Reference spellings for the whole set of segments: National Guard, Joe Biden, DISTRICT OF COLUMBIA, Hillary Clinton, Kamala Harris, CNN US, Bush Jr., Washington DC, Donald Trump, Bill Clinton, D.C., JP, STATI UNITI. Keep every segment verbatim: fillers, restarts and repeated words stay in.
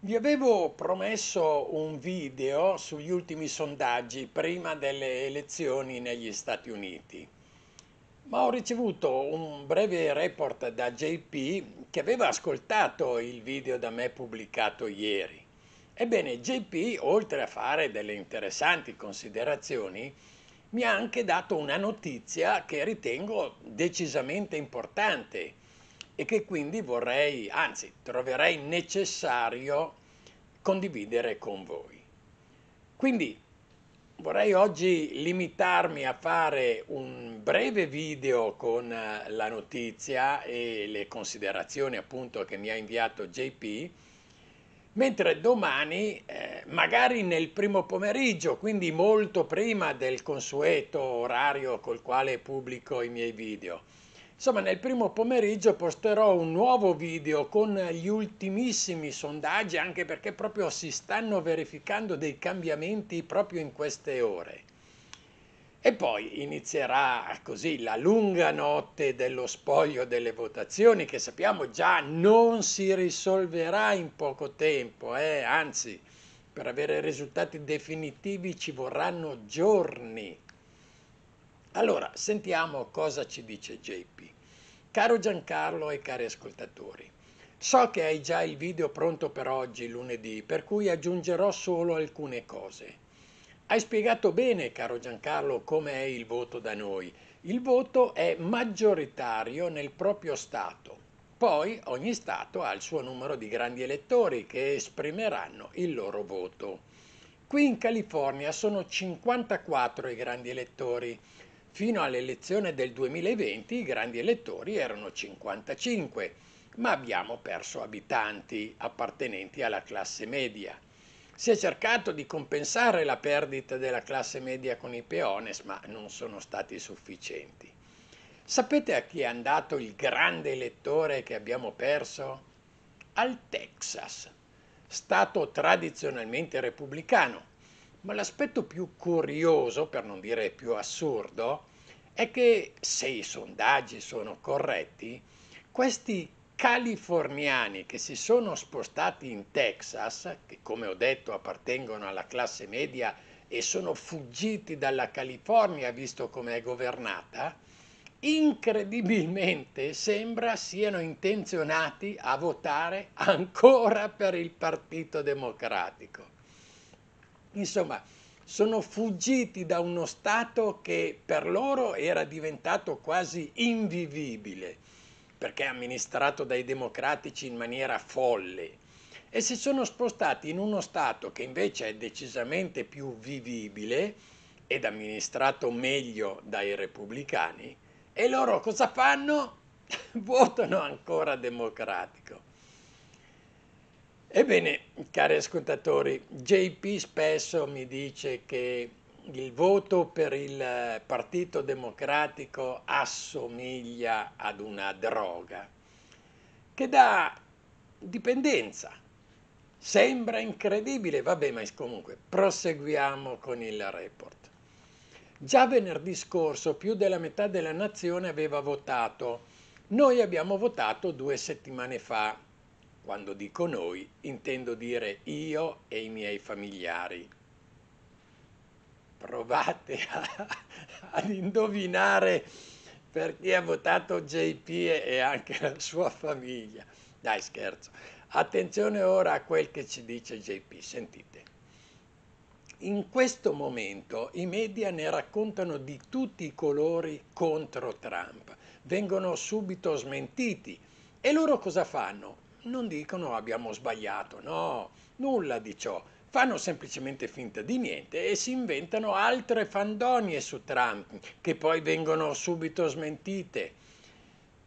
Vi avevo promesso un video sugli ultimi sondaggi prima delle elezioni negli Stati Uniti, ma ho ricevuto un breve report da J P che aveva ascoltato il video da me pubblicato ieri. Ebbene, J P, oltre a fare delle interessanti considerazioni, mi ha anche dato una notizia che ritengo decisamente importante e che quindi vorrei, anzi troverei necessario condividere con voi. Quindi vorrei oggi limitarmi a fare un breve video con la notizia e le considerazioni appunto che mi ha inviato J P, mentre domani, eh, magari nel primo pomeriggio, quindi molto prima del consueto orario col quale pubblico i miei video, insomma, nel primo pomeriggio posterò un nuovo video con gli ultimissimi sondaggi, anche perché proprio si stanno verificando dei cambiamenti proprio in queste ore. E poi inizierà così la lunga notte dello spoglio delle votazioni, che sappiamo già non si risolverà in poco tempo, eh? Anzi, per avere risultati definitivi ci vorranno giorni. Allora, sentiamo cosa ci dice J P. Caro Giancarlo e cari ascoltatori, so che hai già il video pronto per oggi, lunedì, per cui aggiungerò solo alcune cose. Hai spiegato bene, caro Giancarlo, come è il voto da noi. Il voto è maggioritario nel proprio Stato. Poi ogni Stato ha il suo numero di grandi elettori che esprimeranno il loro voto. Qui in California sono cinquantaquattro i grandi elettori. Fino all'elezione del duemilaventi i grandi elettori erano cinquantacinque, ma abbiamo perso abitanti appartenenti alla classe media. Si è cercato di compensare la perdita della classe media con i peones, ma non sono stati sufficienti. Sapete a chi è andato il grande elettore che abbiamo perso? Al Texas, stato tradizionalmente repubblicano. Ma l'aspetto più curioso, per non dire più assurdo, è che, se i sondaggi sono corretti, questi californiani che si sono spostati in Texas, che come ho detto appartengono alla classe media e sono fuggiti dalla California visto come è governata, incredibilmente sembra siano intenzionati a votare ancora per il Partito Democratico. Insomma, sono fuggiti da uno Stato che per loro era diventato quasi invivibile, perché amministrato dai democratici in maniera folle, e si sono spostati in uno Stato che invece è decisamente più vivibile ed amministrato meglio dai repubblicani, e loro cosa fanno? Votano ancora democratico. Ebbene, cari ascoltatori, J P spesso mi dice che il voto per il Partito Democratico assomiglia ad una droga che dà dipendenza. Sembra incredibile, vabbè, ma comunque proseguiamo con il report. Già venerdì scorso più della metà della nazione aveva votato. Noi abbiamo votato due settimane fa. Quando dico noi, intendo dire io e i miei familiari. Provate a, ad indovinare per chi ha votato J P e anche la sua famiglia. Dai, scherzo. Attenzione ora a quel che ci dice J P, sentite. In questo momento i media ne raccontano di tutti i colori contro Trump. Vengono subito smentiti. E loro cosa fanno? Non dicono abbiamo sbagliato, no, nulla di ciò. Fanno semplicemente finta di niente e si inventano altre fandonie su Trump, che poi vengono subito smentite.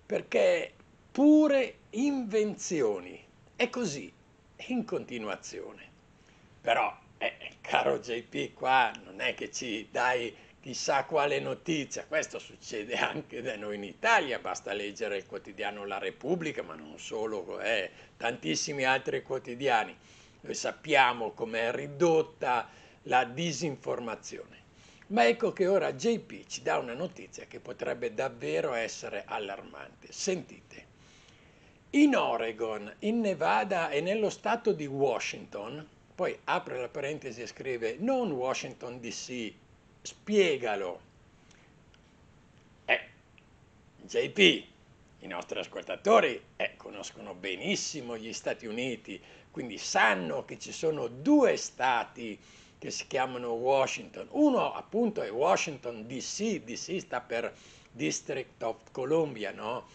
Perché pure invenzioni. È così, in continuazione. Però, eh, caro J P, qua non è che ci dai chissà quale notizia, questo succede anche da noi in Italia, basta leggere il quotidiano La Repubblica, ma non solo, eh, tantissimi altri quotidiani. Noi sappiamo com'è ridotta la disinformazione. Ma ecco che ora J P ci dà una notizia che potrebbe davvero essere allarmante. Sentite, In Oregon, in Nevada e nello stato di Washington, poi apre la parentesi e scrive non Washington D C, spiegalo. Eh, J P, i nostri ascoltatori eh, conoscono benissimo gli Stati Uniti, quindi sanno che ci sono due stati che si chiamano Washington. Uno appunto è Washington D C, D C sta per District of Columbia, no?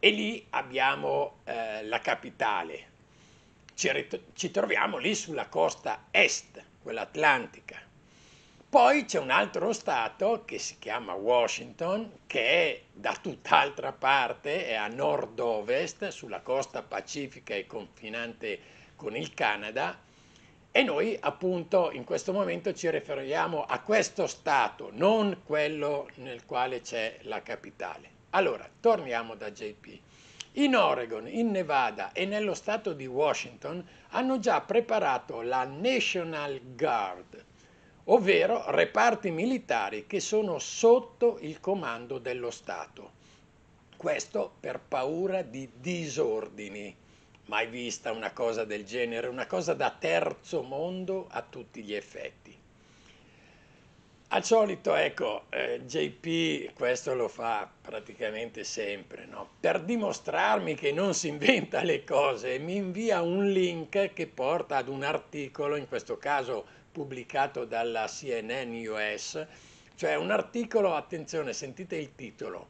E lì abbiamo eh, la capitale, ci, ci troviamo lì sulla costa est, quella atlantica. Poi c'è un altro stato che si chiama Washington, che è da tutt'altra parte, è a nord-ovest, sulla costa pacifica e confinante con il Canada, e noi appunto in questo momento ci riferiamo a questo stato, non quello nel quale c'è la capitale. Allora, torniamo da J P. In Oregon, in Nevada e nello stato di Washington hanno già preparato la National Guard, ovvero reparti militari che sono sotto il comando dello Stato. Questo per paura di disordini. Mai vista una cosa del genere, una cosa da terzo mondo a tutti gli effetti. Al solito, ecco, eh, J P questo lo fa praticamente sempre, no? Per dimostrarmi che non si inventa le cose, mi invia un link che porta ad un articolo, in questo caso pubblicato dalla C N N U S, cioè un articolo, attenzione, sentite il titolo,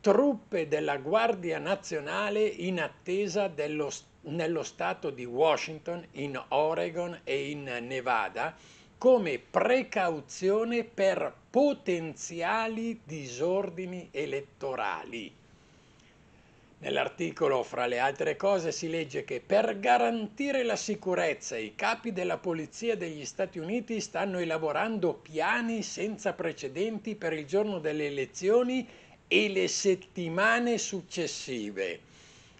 truppe della Guardia Nazionale in attesa dello, nello stato di Washington, in Oregon e in Nevada, come precauzione per potenziali disordini elettorali. Nell'articolo, fra le altre cose, si legge che per garantire la sicurezza i capi della polizia degli Stati Uniti stanno elaborando piani senza precedenti per il giorno delle elezioni e le settimane successive.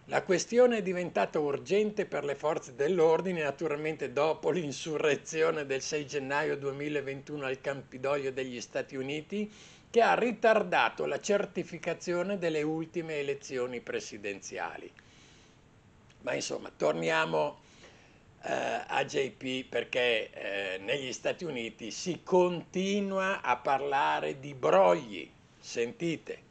La questione è diventata urgente per le forze dell'ordine, naturalmente dopo l'insurrezione del sei gennaio duemilaventuno al Campidoglio degli Stati Uniti, che ha ritardato la certificazione delle ultime elezioni presidenziali. Ma insomma, torniamo eh, a J P, perché eh, negli Stati Uniti si continua a parlare di brogli. Sentite,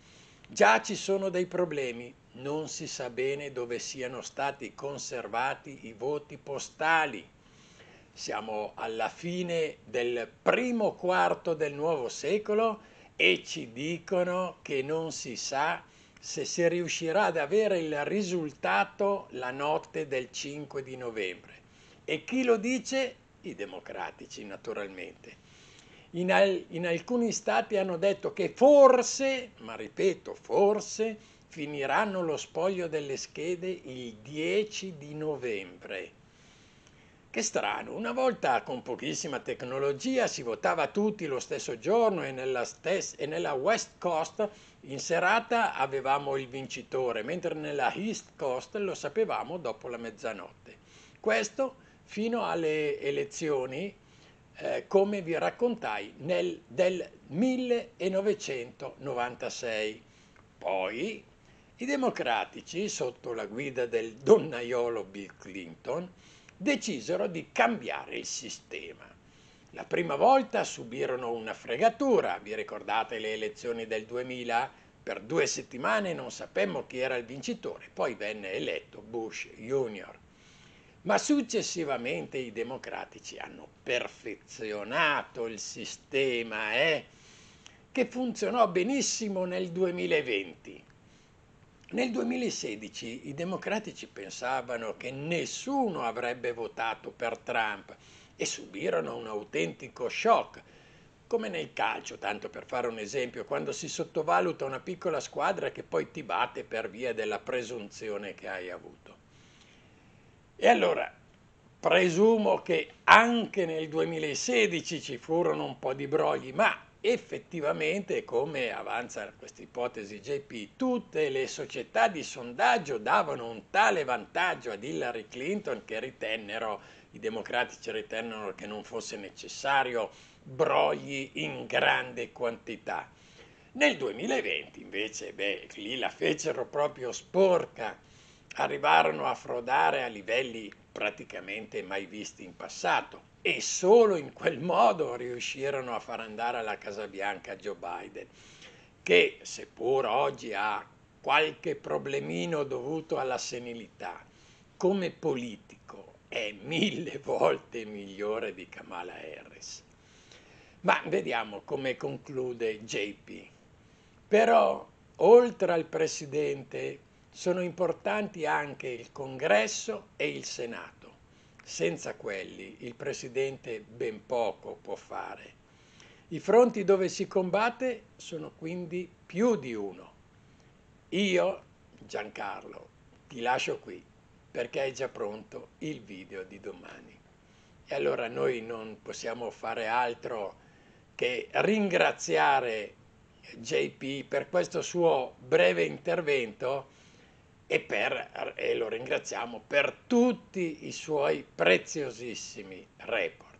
già ci sono dei problemi. Non si sa bene dove siano stati conservati i voti postali. Siamo alla fine del primo quarto del nuovo secolo e ci dicono che non si sa se si riuscirà ad avere il risultato la notte del cinque di novembre. E chi lo dice? I democratici, naturalmente. In, al- in alcuni stati hanno detto che forse, ma ripeto, forse, finiranno lo spoglio delle schede il dieci di novembre. Che strano, una volta con pochissima tecnologia si votava tutti lo stesso giorno e nella, stes- e nella West Coast in serata avevamo il vincitore, mentre nella East Coast lo sapevamo dopo la mezzanotte. Questo fino alle elezioni, eh, come vi raccontai, nel, del millenovecentonovantasei. Poi i democratici, sotto la guida del donnaiolo Bill Clinton, decisero di cambiare il sistema. La prima volta subirono una fregatura, vi ricordate le elezioni del duemila? Per due settimane non sapemmo chi era il vincitore, poi venne eletto Bush Junior Ma successivamente i democratici hanno perfezionato il sistema, eh? che funzionò benissimo nel duemilaventi. Nel duemilasedici i democratici pensavano che nessuno avrebbe votato per Trump e subirono un autentico shock, come nel calcio, tanto per fare un esempio, quando si sottovaluta una piccola squadra che poi ti batte per via della presunzione che hai avuto. E allora, presumo che anche nel duemilasedici ci furono un po' di brogli, ma effettivamente, come avanza questa ipotesi J P, tutte le società di sondaggio davano un tale vantaggio ad Hillary Clinton che ritennero, i democratici ritennero che non fosse necessario brogli in grande quantità. Nel duemilaventi invece, beh, lì la fecero proprio sporca. arrivarono a frodare a livelli praticamente mai visti in passato, e solo in quel modo riuscirono a far andare alla Casa Bianca Joe Biden, che seppur oggi ha qualche problemino dovuto alla senilità, come politico è mille volte migliore di Kamala Harris. Ma vediamo come conclude J P. Però oltre al presidente sono importanti anche il Congresso e il Senato. Senza quelli il presidente ben poco può fare. I fronti dove si combatte sono quindi più di uno. Io, Giancarlo, ti lascio qui perché è già pronto il video di domani. E allora noi non possiamo fare altro che ringraziare J P per questo suo breve intervento e, per, e lo ringraziamo per tutti i suoi preziosissimi report.